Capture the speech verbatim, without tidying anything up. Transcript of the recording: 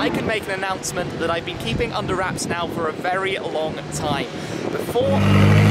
I can make an announcement that I've been keeping under wraps now for a very long time. Before...